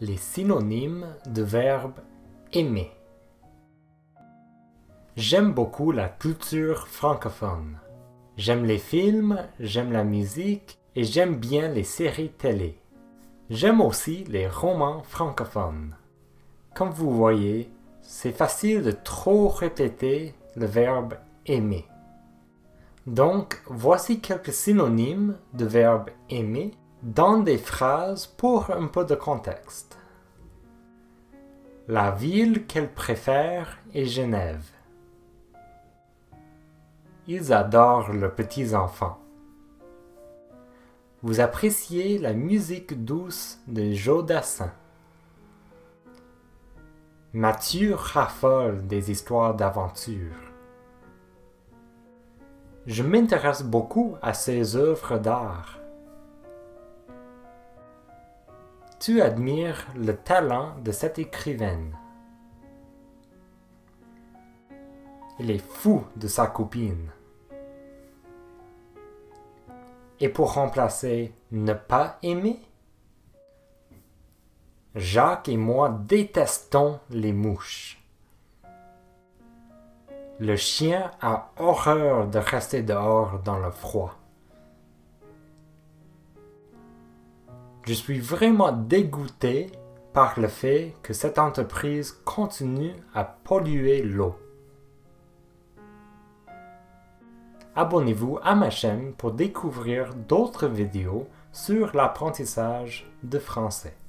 les synonymes du verbe aimer. J'aime beaucoup la culture francophone. J'aime les films, j'aime la musique et j'aime bien les séries télé. J'aime aussi les romans francophones. Comme vous voyez, c'est facile de trop répéter le verbe aimer. Donc, voici quelques synonymes du verbe aimer dans des phrases pour un peu de contexte. La ville qu'elle préfère est Genève. Ils adorent leurs petits enfants. Vous appréciez la musique douce de Jo Dassin. Mathieu raffole des histoires d'aventure. Je m'intéresse beaucoup à ses œuvres d'art. Tu admires le talent de cette écrivaine. Il est fou de sa copine. Et pour remplacer « ne pas aimer », Jacques et moi détestons les mouches. Le chien a horreur de rester dehors dans le froid. Je suis vraiment dégoûté par le fait que cette entreprise continue à polluer l'eau. Abonnez-vous à ma chaîne pour découvrir d'autres vidéos sur l'apprentissage de français.